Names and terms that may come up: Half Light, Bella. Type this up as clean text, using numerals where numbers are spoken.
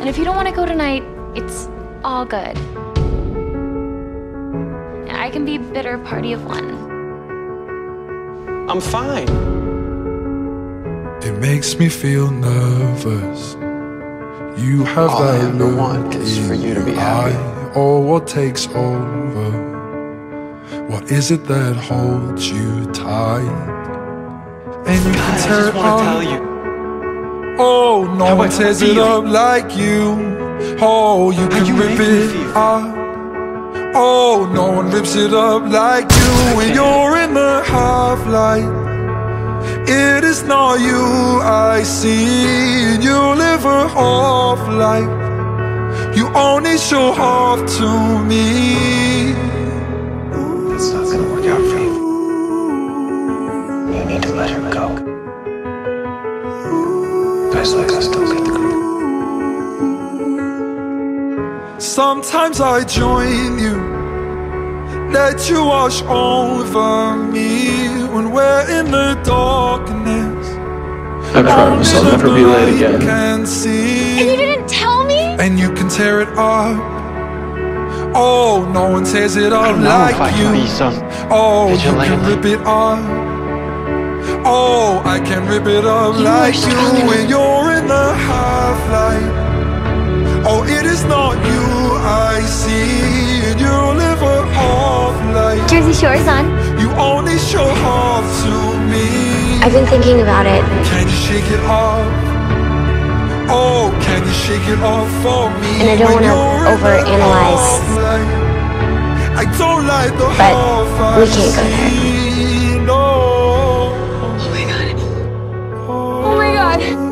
And if you don't want to go tonight, it's all good. And I can be bitter party of one. I'm fine. It makes me feel nervous. You have all that I ever want is for you to be happy. Or what takes over? What is it that holds you tight? And you God, can tear I just want to tell you. Oh, no one tears it up like you. Oh, you can rip it up. Oh, no one rips it up like you. When you're in the half light, it is not you I see. You live a half life. You only show half to me. It's not gonna work out for you. You need to let her go. Guys like us don't beat the group. Sometimes I join you, let you wash over me when we're in the darkness. I promise I'll never be late again. And you didn't tell me? And you can tear it up. Oh, no one tears it up like you. Oh, you can rip it up. Oh, I can rip it up like you. When you're in the half light, oh, it is not you I see. You live a half life. Jersey Shore's on. You only show half to me. I've been thinking about it. Can you shake it off? Oh, can you shake it off for me? And I don't want to overanalyze. I don't like the but we can't go there. Oh my God. Oh my God.